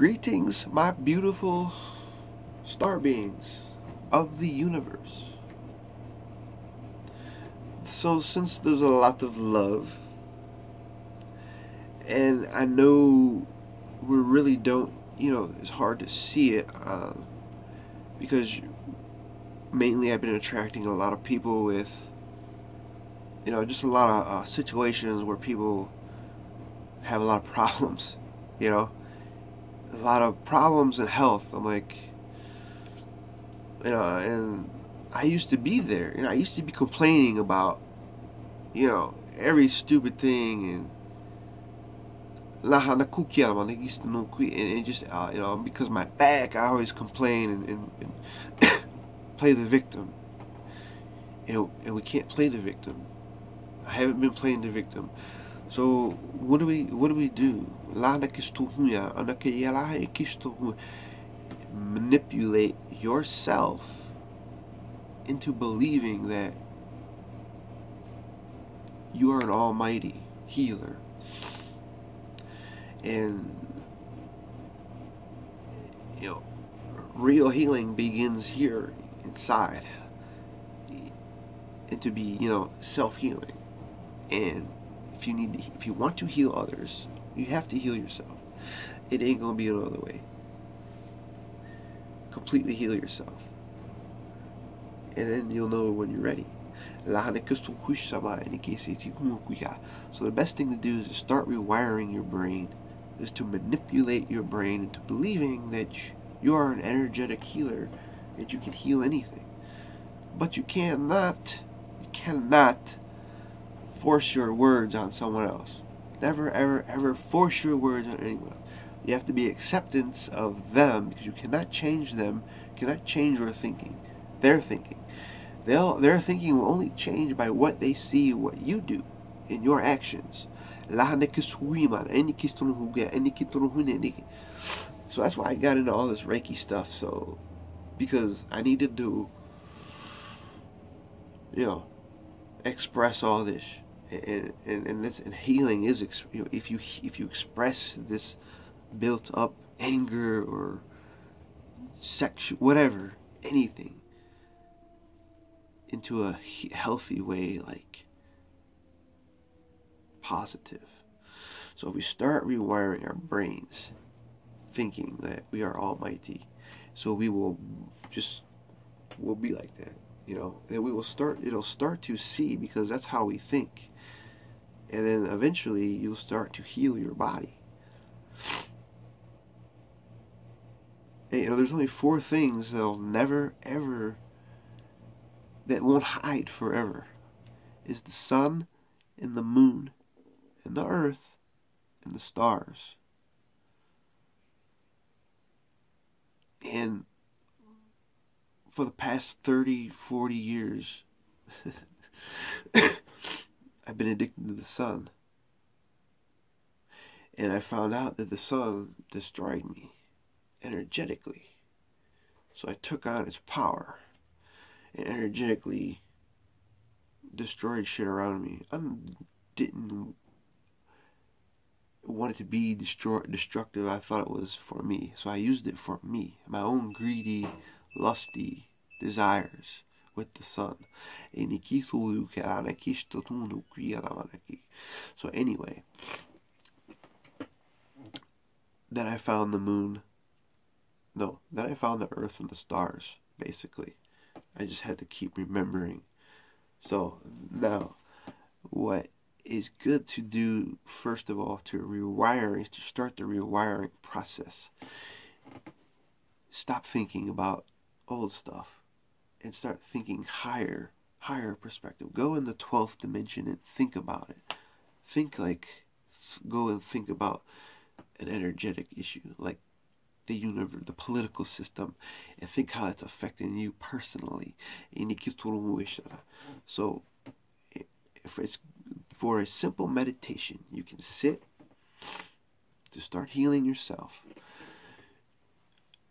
Greetings, my beautiful star beings of the universe. So since there's a lot of love, and I know we really don't, it's hard to see it because mainly I've been attracting a lot of people with, just a lot of situations where people have a lot of problems, a lot of problems in health. I'm like, and I used to be there. I used to be complaining about, every stupid thing and just, because my back, I always complain and play the victim. And we can't play the victim. I haven't been playing the victim. So what do we do? Manipulate yourself into believing that you are an almighty healer, and real healing begins here inside, and to be self-healing. And if you want to heal others, you have to heal yourself. It ain't gonna be another way. Completely heal yourself, and then you'll know when you're ready. So the best thing to do is to start rewiring your brain, is to manipulate your brain into believing that you are an energetic healer and you can heal anything. But you cannot force your words on someone else. Never, ever, ever force your words on anyone else. You have to be acceptance of them, because you cannot change them. You cannot change your thinking, their thinking. Their thinking will only change by what they see, what you do, in your actions. So that's why I got into all this Reiki stuff. So because I needed to, express all this. And healing is, if you express this built up anger or sexual, whatever, anything, into a healthy way, like positive. So if we start rewiring our brains, thinking that we are almighty, so we'll be like that, that it'll start to see, because that's how we think. And then eventually you'll start to heal your body. Hey, there's only 4 things that'll never, ever, that won't hide forever. Is the sun and the moon and the earth and the stars. And for the past 30, 40 years, I've been addicted to the sun. And I found out that the sun destroyed me energetically. So I took on its power and energetically destroyed shit around me. I didn't want it to be destructive. I thought it was for me. So I used it for me, my own greedy, lusty desires with the sun. So anyway, then I found the moon. No, then I found the earth and the stars, basically. I just had to keep remembering. So now, what is good to do, first of all, to rewire, is to start the rewiring process. Stop thinking about old stuff and start thinking higher perspective. Go in the 12th dimension and think about it. Go and think about an energetic issue, like the universe, the political system, and think how it's affecting you personally. So if it's for a simple meditation, you can sit to start healing yourself.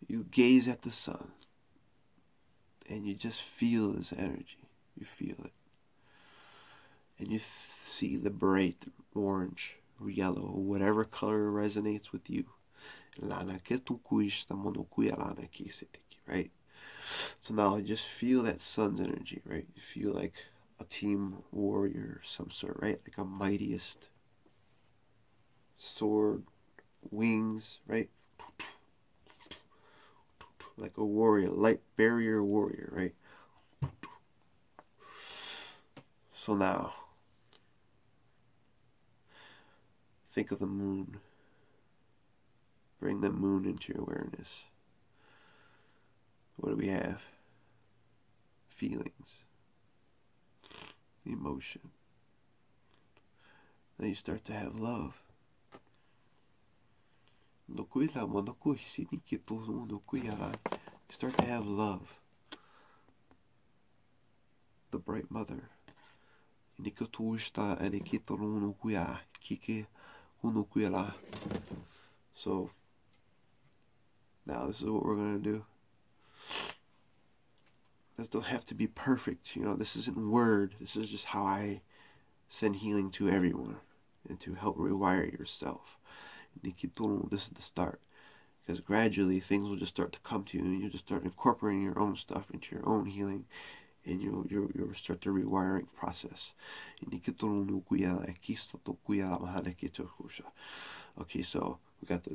You gaze at the sun and you just feel this energy. You feel it, and you see the bright orange or yellow or whatever color resonates with you. right? So now I just feel that sun's energy, right? You feel like a team warrior of some sort, right? Like a mightiest sword, wings, right? Like a warrior, light barrier warrior, right? So now, think of the moon. Bring the moon into your awareness. What do we have? Feelings. Emotion. Then you start to have love. You start to have love. The bright mother. So now this is what we're going to do. This don't have to be perfect, you know, this isn't word, this is just how I send healing to everyone and to help rewire yourself. This is the start, because gradually things will just start to come to you and you'll just start incorporating your own stuff into your own healing. And you'll start the rewiring process. Okay, so we got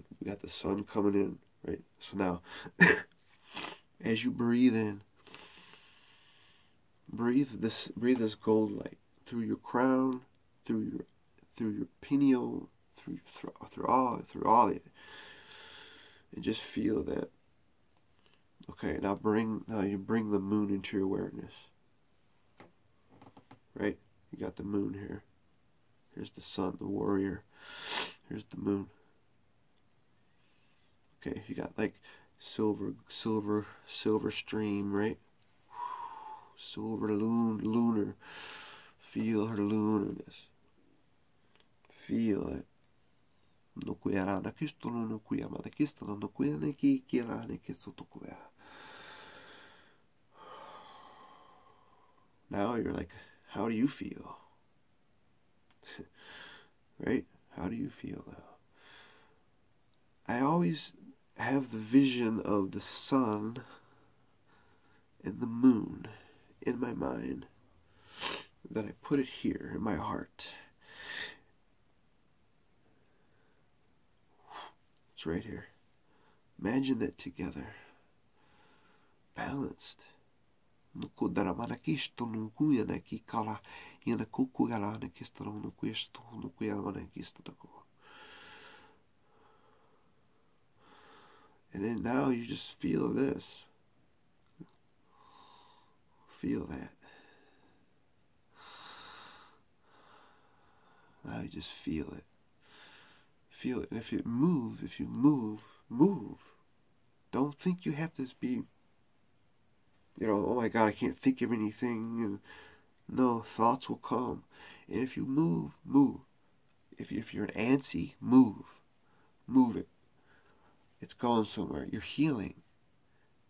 the sun coming in, right? So now, as you breathe in, breathe this gold light through your crown, through your pineal, through all of it, and just feel that. Okay, now you bring the moon into your awareness. Right? You got the moon here. Here's the sun, the warrior. Here's the moon. Okay, you got like silver stream, right? Silver lunar. Feel her lunarness. Feel it. Now you're like, how do you feel? Right? How do you feel now? I always have the vision of the sun and the moon in my mind, that I put it here in my heart. It's right here. Imagine that together. Balanced. And then now you just feel this. Feel that. Now you just feel it. Feel it. And if it moves, move. Don't think you have to be, you know, oh my God, I can't think of anything. And no, thoughts will come. And if you move, move. If you're an antsy, move. Move it. It's going somewhere. You're healing.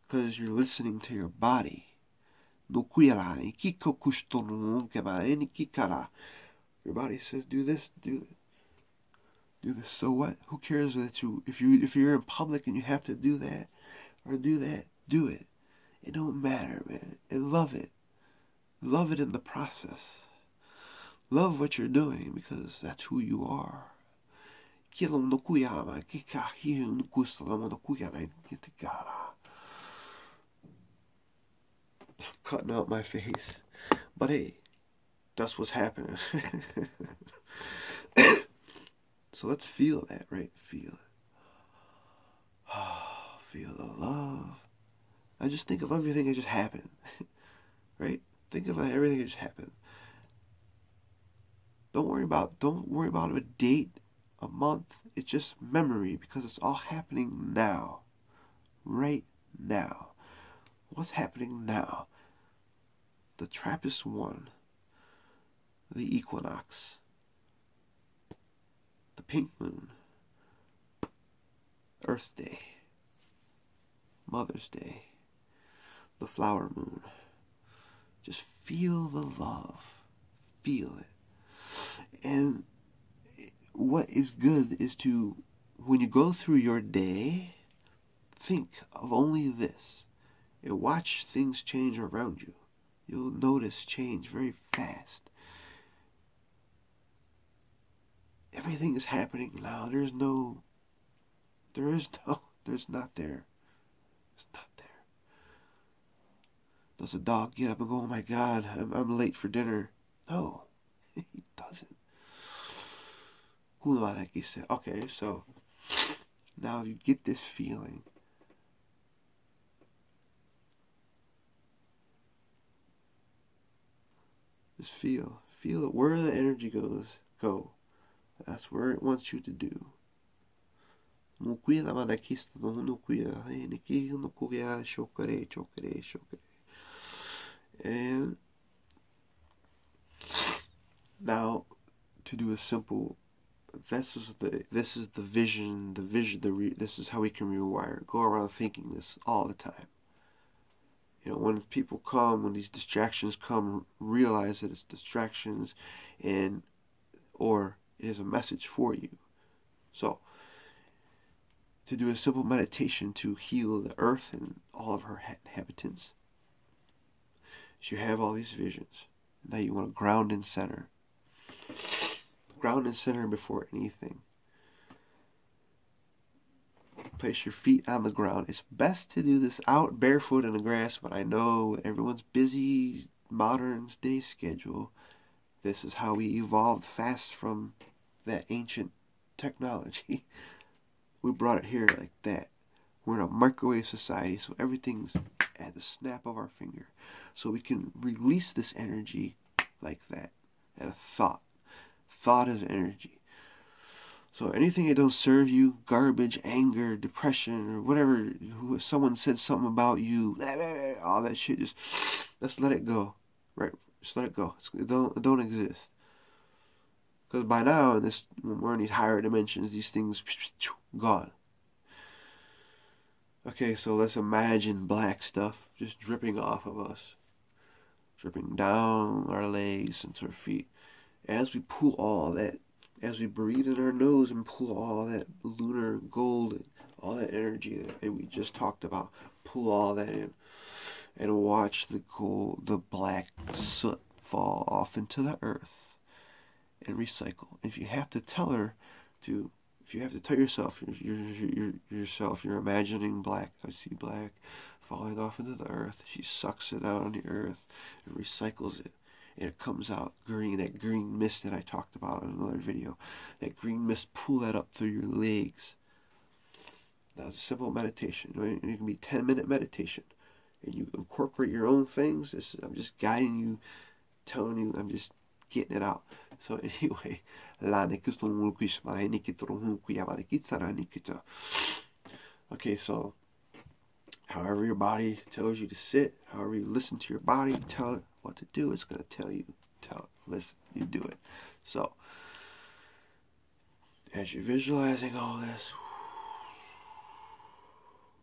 Because you're listening to your body. Your body says, do this, do that. Do this, so what? Who cares that you if you're in public and you have to do that or do that, do it. It don't matter, man. And love it. Love it in the process. Love what you're doing, because that's who you are. I'm cutting out my face. But hey, that's what's happening. So let's feel that, right? Feel it. Oh, feel the love. I just think of everything that just happened. Right? Think of everything that just happened. Don't worry about a date, a month. It's just memory, because it's all happening now. Right now. What's happening now? The TRAPPIST-1. The equinox. The pink moon, Earth Day, Mother's Day, the flower moon. Just feel the love, feel it. And what is good is to when you go through your day, think of only this and watch things change around you. You'll notice change very fast. Everything is happening now. It's not there. Does a dog get up and go, oh my God, I'm late for dinner? No, he doesn't. Kulamanaki said, okay, so now you get this feeling. Just feel it. Where the energy goes, go. That's where it wants you to do. And now to do a simple, this is the vision, this is how we can rewire. Go around thinking this all the time. You know, when people come, when these distractions come, realize that it's distractions or it is a message for you. So, to do a simple meditation to heal the earth and all of her inhabitants. So you have all these visions. Now you want to ground and center. Ground and center before anything. Place your feet on the ground. It's best to do this out barefoot in the grass, but I know everyone's busy, modern day schedule. This is how we evolved fast from that ancient technology. We brought it here like that. We're in a microwave society, so everything's at the snap of our finger. So we can release this energy like that, at a thought. Thought is energy. So anything that don't serve you, garbage, anger, depression, or whatever, someone said something about you, all that shit, just let's let it go, right? Just let it go. It don't exist. Because by now, when we're in these higher dimensions, these things gone. Okay, so let's imagine black stuff just dripping off of us, dripping down our legs and to our feet. As we pull all that, as we breathe in our nose and pull all that lunar gold, and all that energy that we just talked about, pull all that in. And watch the black soot fall off into the earth and recycle. If you have to tell her to, if you have to tell yourself, you're imagining black. I see black falling off into the earth. She sucks it out on the earth and recycles it. And it comes out green, that green mist that I talked about in another video. That green mist, pull that up through your legs. That's a simple meditation. It can be 10-minute meditation. And you incorporate your own things. I'm just guiding you, telling you, I'm just getting it out. So anyway, okay, so however your body tells you to sit, however you listen to your body, tell it what to do, it's going to tell you, listen, you do it. So, as you're visualizing all this,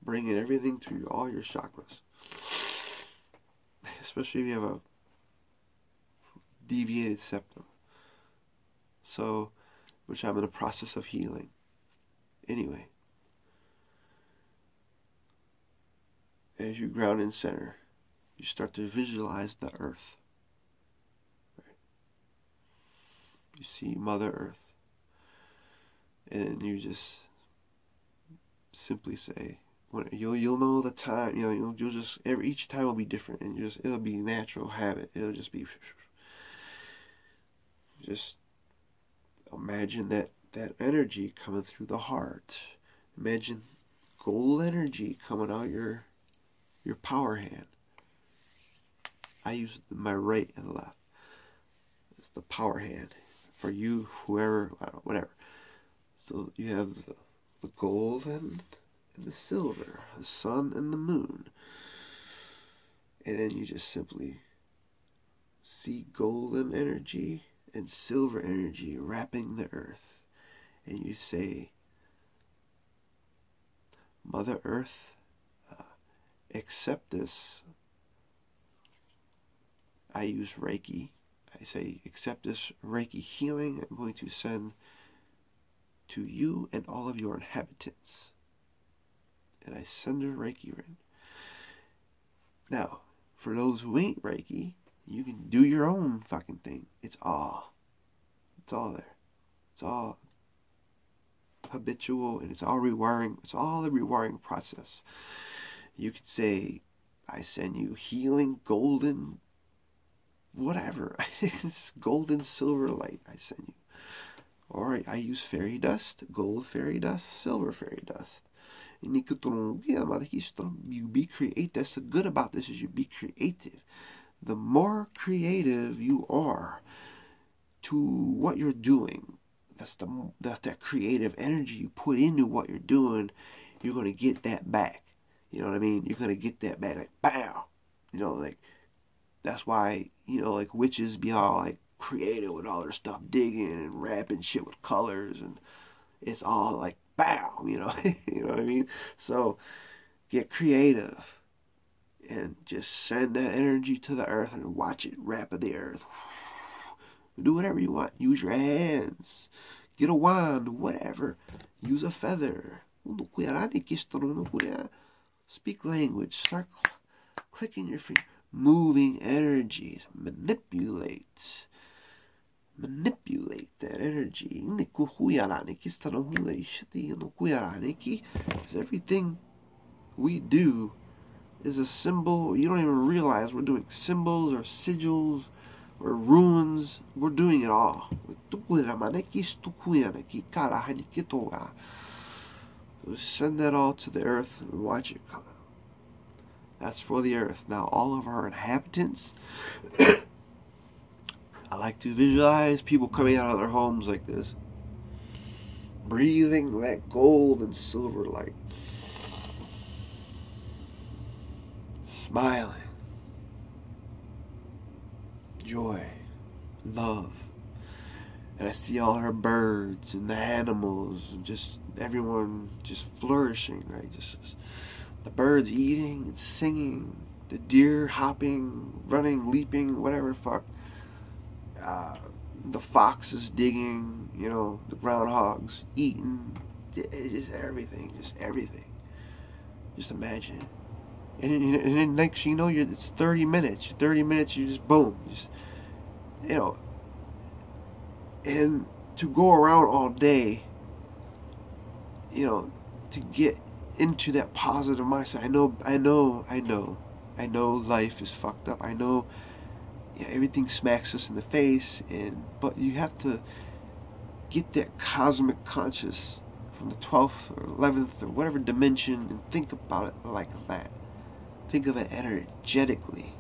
bringing everything through all your chakras. Especially if you have a deviated septum. So, which I'm in the process of healing. Anyway. As you ground and center, you start to visualize the earth. Right? You see Mother Earth. And you just simply say, you'll know the time, you'll just, each time will be different, and it'll be natural habit, it'll just be, just imagine that energy coming through the heart. Imagine gold energy coming out your power hand. I use my right and left. It's the power hand for you, whoever, whatever. So you have the gold and the silver, the sun and the moon, and then you just simply see golden energy and silver energy wrapping the earth, and you say, Mother Earth, accept this. I use Reiki. I say, accept this Reiki healing. I'm going to send to you and all of your inhabitants. And I send a Reiki ring. Now, for those who ain't Reiki, you can do your own fucking thing. It's all there. It's all habitual, and it's all rewiring. It's all the rewiring process. You could say, I send you healing, golden, whatever. It's golden silver light I send you. Or I use fairy dust, gold fairy dust, silver fairy dust. And you be creative. That's the good about this, is you be creative. The more creative you are to what you're doing, that's that creative energy you put into what you're doing, you're going to get that back. You know what I mean? You're going to get that back. Like, bam! You know, like, that's why, you know, like, witches be all, like, creative with all their stuff, digging and wrapping shit with colors, and it's all, like, bam! You know? You know what I mean? So, get creative. And just send that energy to the earth and watch it wrap the earth. Do whatever you want. Use your hands. Get a wand. Whatever. Use a feather. Speak language. Start clicking your feet. Moving energies. Manipulate. Manipulate that energy. Because everything we do is a symbol. You don't even realize we're doing symbols or sigils or runes. We're doing it all. So send that all to the earth and watch it come out. That's for the earth. Now all of our inhabitants, I like to visualize people coming out of their homes like this, breathing that gold and silver light. Smiling, joy, love, and I see all her birds and the animals and just everyone just flourishing, right? Just the birds eating and singing, the deer hopping, running, leaping, whatever fuck. The foxes digging, you know, the groundhogs eating, just everything, just everything. Just imagine it. And then next you know, it's 30 minutes. 30 minutes, you just boom. Just, you know. And to go around all day, you know, to get into that positive mindset. I know life is fucked up. I know, you know, everything smacks us in the face. But you have to get that cosmic conscious from the 12th or 11th or whatever dimension and think about it like that. Think of it energetically,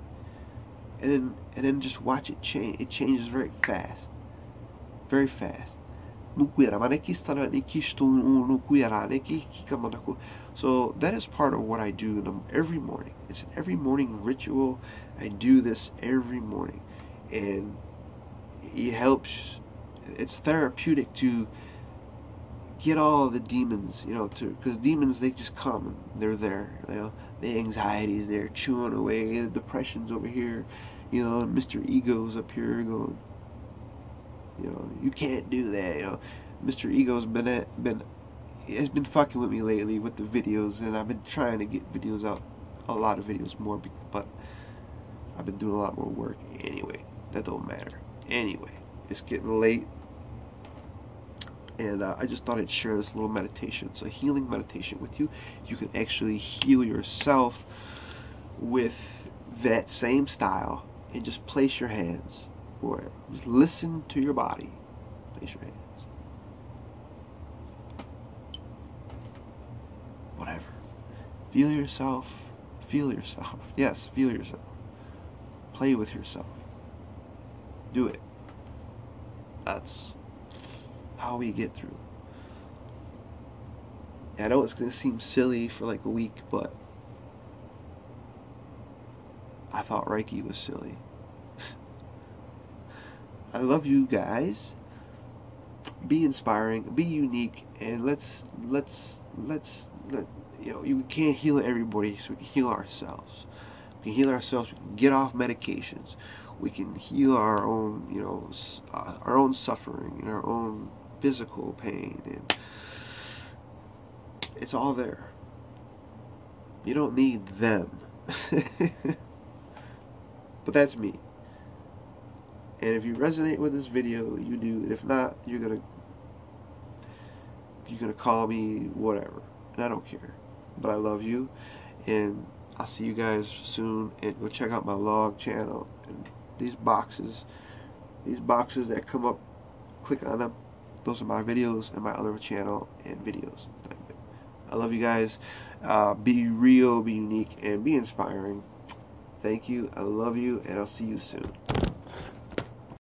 and then just watch it change. It changes very fast, very fast. So that is part of what I do every morning. It's an every morning ritual. I do this every morning, and it helps. It's therapeutic to get all the demons, you know, too, because demons, they just come, and they're there, you know. The anxiety's there chewing away, the depression's over here, you know, Mr. Ego's up here going, you know, you can't do that, you know. Mr. Ego's has been fucking with me lately with the videos, and I've been trying to get videos out, a lot of videos more, but I've been doing a lot more work anyway. That don't matter. Anyway, it's getting late, and I just thought I'd share this little meditation. It's a healing meditation with you. You can actually heal yourself with that same style, and just place your hands wherever. Just listen to your body. Place your hands. Whatever. Feel yourself. Feel yourself. Yes, feel yourself. Play with yourself. Do it. That's how we get through. I know it's going to seem silly for like a week, but I thought Reiki was silly. I love you guys. Be inspiring, be unique, and let's you know, you can't heal everybody, so we can heal ourselves. We can heal ourselves, we can get off medications. We can heal our own, you know, our own suffering and our own physical pain, and it's all there. You don't need them. But that's me. And if you resonate with this video, you do. If not, you're gonna call me, whatever. And I don't care. But I love you. And I'll see you guys soon. And go check out my log channel. And these boxes that come up, click on them. Those are my videos and my other channel and videos. I love you guys. Be real, be unique, and be inspiring. Thank you. I love you. And I'll see you soon.